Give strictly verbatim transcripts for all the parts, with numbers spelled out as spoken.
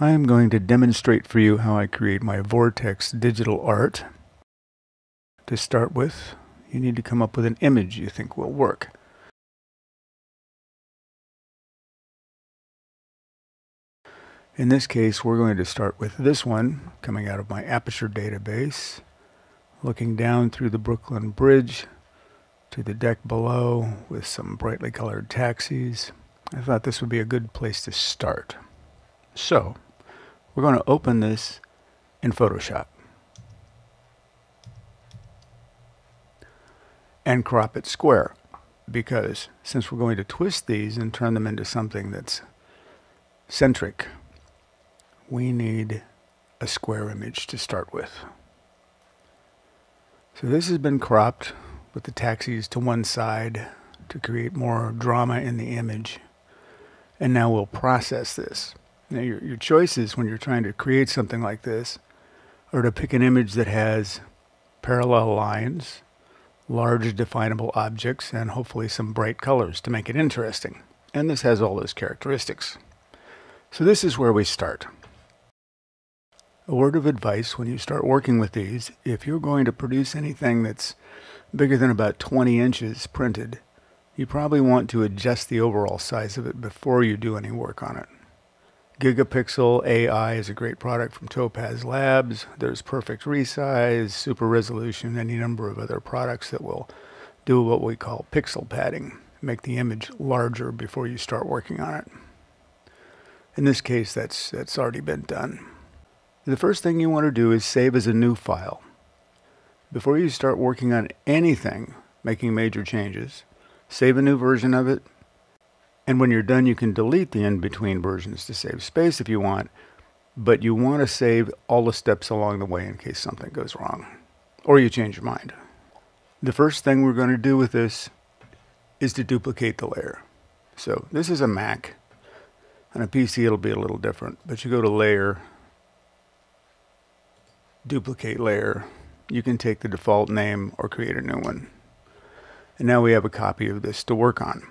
I am going to demonstrate for you how I create my Vortex Digital Art. To start with, you need to come up with an image you think will work. In this case, we're going to start with this one, coming out of my Aperture database, looking down through the Brooklyn Bridge to the deck below with some brightly colored taxis. I thought this would be a good place to start. So, we're going to open this in Photoshop and crop it square, because since we're going to twist these and turn them into something that's centric, we need a square image to start with. So this has been cropped with the taxis to one side to create more drama in the image, and now we'll process this. Now your, your choices when you're trying to create something like this are to pick an image that has parallel lines, large definable objects, and hopefully some bright colors to make it interesting. And this has all those characteristics. So this is where we start. A word of advice when you start working with these: if you're going to produce anything that's bigger than about twenty inches printed, you probably want to adjust the overall size of it before you do any work on it. Gigapixel A I is a great product from Topaz Labs. There's Perfect Resize, Super Resolution, any number of other products that will do what we call pixel padding, make the image larger before you start working on it. In this case, that's, that's already been done. The first thing you want to do is save as a new file. Before you start working on anything, making major changes, save a new version of it. And when you're done, you can delete the in-between versions to save space if you want, but you want to save all the steps along the way in case something goes wrong, or you change your mind. The first thing we're going to do with this is to duplicate the layer. So this is a Mac. On a P C it'll be a little different, but you go to Layer, Duplicate Layer. You can take the default name or create a new one. And now we have a copy of this to work on.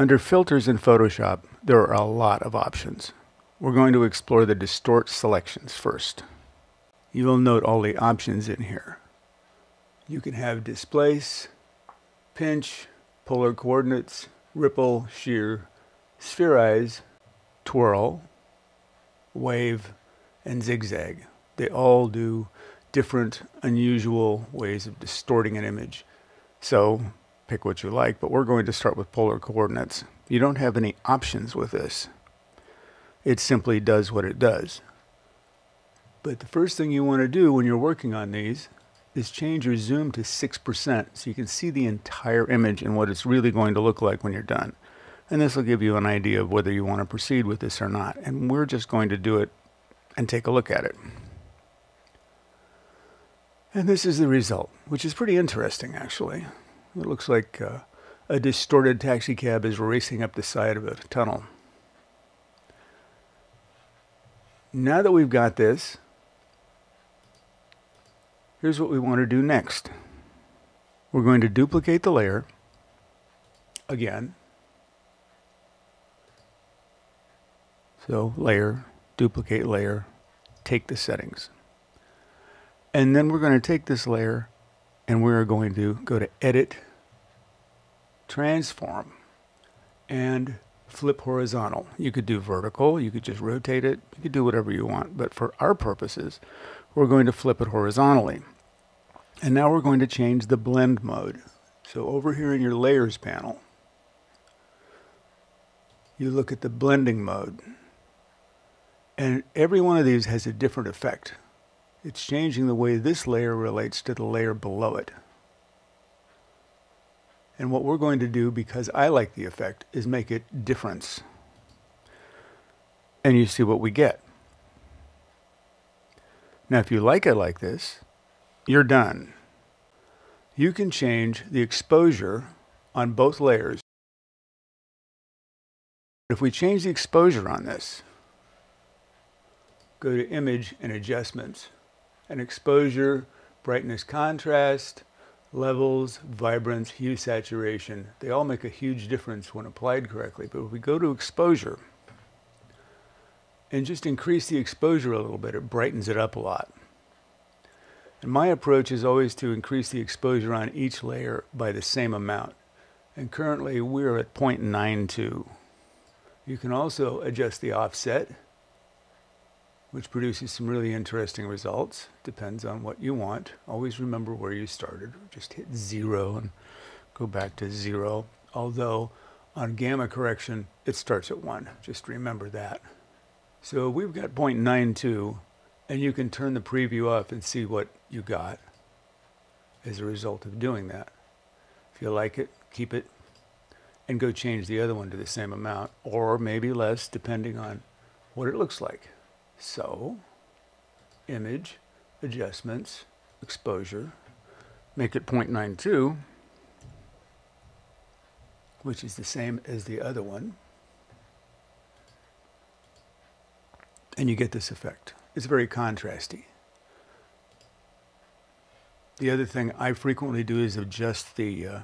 Under Filters in Photoshop, there are a lot of options. We're going to explore the Distort selections first. You will note all the options in here. You can have Displace, Pinch, Polar Coordinates, Ripple, Shear, Spherize, Twirl, Wave, and Zigzag. They all do different, unusual ways of distorting an image. So, pick what you like, but we're going to start with polar coordinates. You don't have any options with this. It simply does what it does. But the first thing you want to do when you're working on these is change your zoom to six percent so you can see the entire image and what it's really going to look like when you're done. And this will give you an idea of whether you want to proceed with this or not. And we're just going to do it and take a look at it. And this is the result, which is pretty interesting actually. It looks like uh, a distorted taxi cab is racing up the side of a tunnel. Now that we've got this, here's what we want to do next. We're going to duplicate the layer again. So Layer, Duplicate Layer, take the settings. And then we're going to take this layer and we're going to go to Edit, Transform, and Flip Horizontal. You could do vertical, you could just rotate it, you could do whatever you want, but for our purposes, we're going to flip it horizontally. And now we're going to change the blend mode. So over here in your Layers panel, you look at the blending mode. And every one of these has a different effect. It's changing the way this layer relates to the layer below it. And what we're going to do, because I like the effect, is make it difference. And you see what we get. Now if you like it like this, you're done. You can change the exposure on both layers. If we change the exposure on this, go to Image and Adjustments, and exposure, brightness, contrast, levels, vibrance, hue, saturation. They all make a huge difference when applied correctly. But if we go to exposure and just increase the exposure a little bit. It brightens it up a lot. And my approach is always to increase the exposure on each layer by the same amount. And currently we're at zero point nine two. You can also adjust the offset, which produces some really interesting results. Depends on what you want. Always remember where you started. Just hit zero and go back to zero. Although on gamma correction, it starts at one. Just remember that. So we've got zero point nine two, and you can turn the preview off and see what you got as a result of doing that. If you like it, keep it, and go change the other one to the same amount, or maybe less, depending on what it looks like. So, image, adjustments, exposure, make it zero point nine two, which is the same as the other one. And you get this effect. It's very contrasty. The other thing I frequently do is adjust the, uh,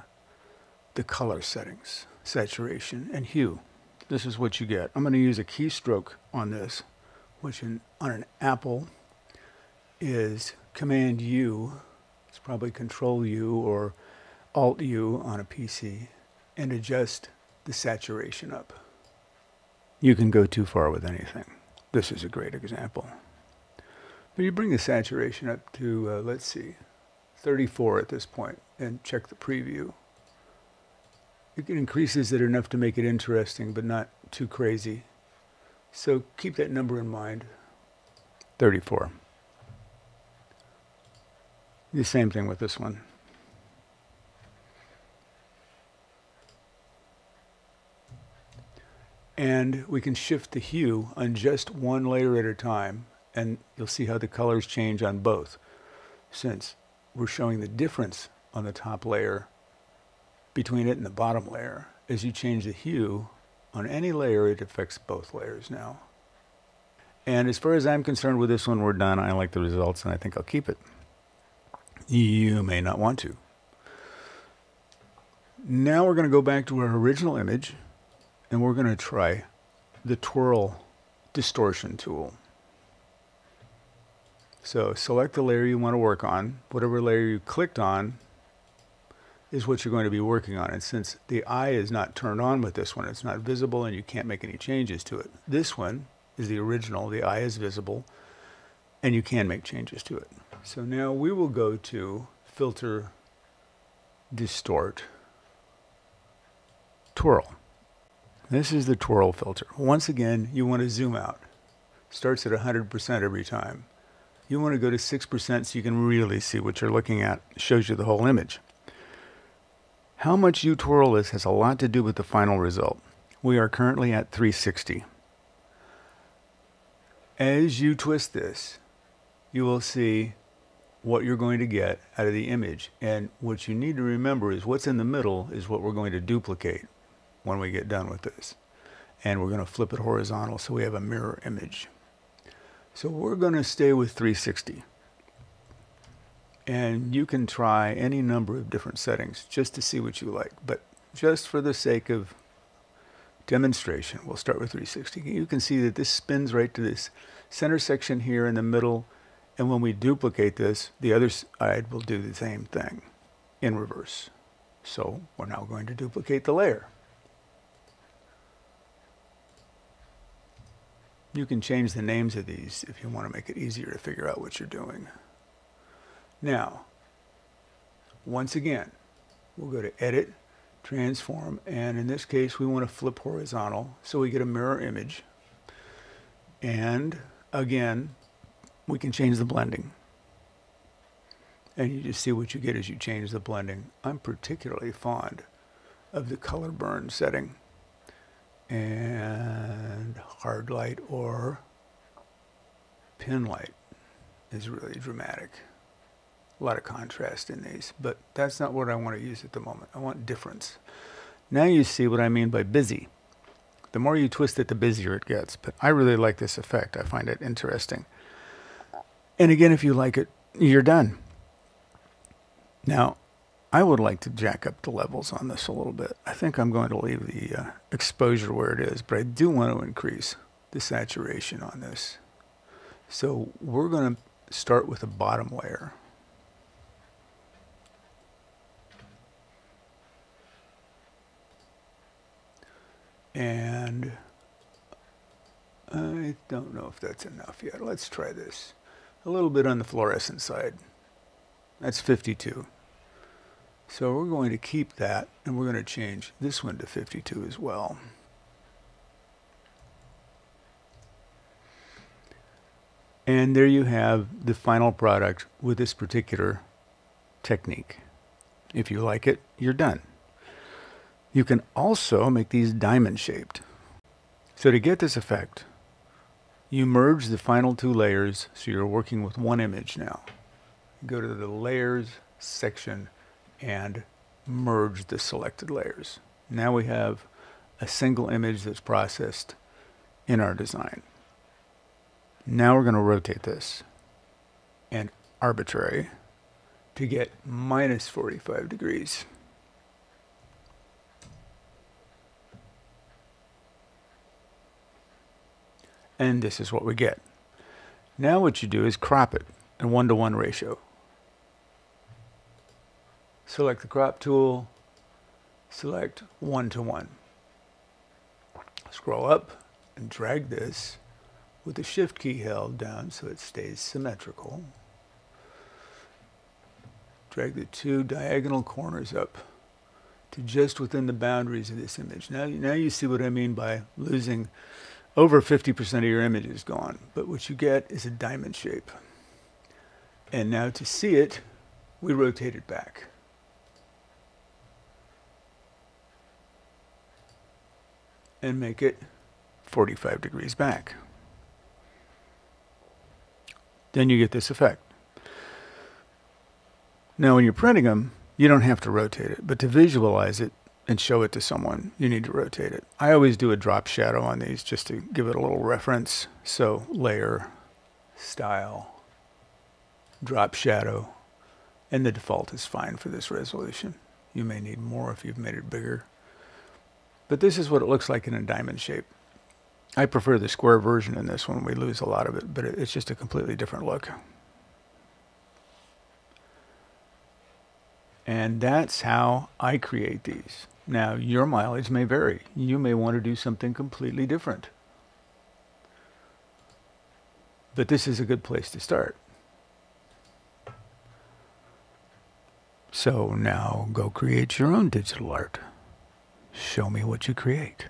the color settings, saturation, and hue. This is what you get. I'm going to use a keystroke on this, which in, on an Apple is Command U. It's probably Control U or Alt U on a P C, and adjust the saturation up. You can go too far with anything. This is a great example. But you bring the saturation up to, uh, let's see, thirty-four at this point, and check the preview. It increases it enough to make it interesting, but not too crazy. So keep that number in mind, thirty-four. The same thing with this one. And we can shift the hue on just one layer at a time, and you'll see how the colors change on both, since we're showing the difference on the top layer between it and the bottom layer. As you change the hue on any layer, it affects both layers now. And as far as I'm concerned with this one, we're done. I like the results, and I think I'll keep it. You may not want to. Now we're going to go back to our original image, and we're going to try the twirl distortion tool. So select the layer you want to work on. Whatever layer you clicked on is what you're going to be working on. And since the eye is not turned on with this one, it's not visible and you can't make any changes to it. This one is the original. The eye is visible and you can make changes to it. So now we will go to Filter, Distort, Twirl. This is the twirl filter. Once again, you want to zoom out. Starts at one hundred percent every time. You want to go to six percent so you can really see what you're looking at. It shows you the whole image. How much you twirl this has a lot to do with the final result. We are currently at three sixty. As you twist this, you will see what you're going to get out of the image. And what you need to remember is what's in the middle is what we're going to duplicate when we get done with this. And we're going to flip it horizontal so we have a mirror image. So we're going to stay with three sixty. And you can try any number of different settings just to see what you like. But just for the sake of demonstration, we'll start with three sixty. You can see that this spins right to this center section here in the middle. And when we duplicate this, the other side will do the same thing in reverse. So we're now going to duplicate the layer. You can change the names of these if you want to make it easier to figure out what you're doing. Now, once again, we'll go to Edit, Transform, and in this case, we want to flip horizontal so we get a mirror image. And again, we can change the blending. And you just see what you get as you change the blending. I'm particularly fond of the color burn setting. And hard light or pin light is really dramatic. A lot of contrast in these, but that's not what I want to use at the moment. I want difference. Now you see what I mean by busy. The more you twist it, the busier it gets, but I really like this effect. I find it interesting. And again, if you like it, you're done. Now, I would like to jack up the levels on this a little bit. I think I'm going to leave the uh, exposure where it is, but I do want to increase the saturation on this. So we're going to start with the bottom layer. And I don't know if that's enough yet. Let's try this. A little bit on the fluorescent side. That's fifty-two. So we're going to keep that, and we're going to change this one to fifty-two as well. And there you have the final product with this particular technique. If you like it, you're done. You can also make these diamond shaped. So to get this effect, you merge the final two layers, so you're working with one image now. Go to the layers section and merge the selected layers. Now we have a single image that's processed in our design. Now we're going to rotate this and arbitrary to get minus forty-five degrees. And this is what we get. Now what you do is crop it in one to one ratio. Select the crop tool, select one to one. Scroll up and drag this with the shift key held down so it stays symmetrical. Drag the two diagonal corners up to just within the boundaries of this image. Now, now you see what I mean by losing over fifty percent of your image is gone, but what you get is a diamond shape. And now to see it, we rotate it back. And make it forty-five degrees back. Then you get this effect. Now when you're printing them, you don't have to rotate it, but to visualize it and show it to someone, you need to rotate it. I always do a drop shadow on these just to give it a little reference. So layer, style, drop shadow, and the default is fine for this resolution. You may need more if you've made it bigger. But this is what it looks like in a diamond shape. I prefer the square version in this one. We lose a lot of it, but it's just a completely different look. And that's how I create these. Now, your mileage may vary. You may want to do something completely different. But this is a good place to start. So now go create your own digital art. Show me what you create.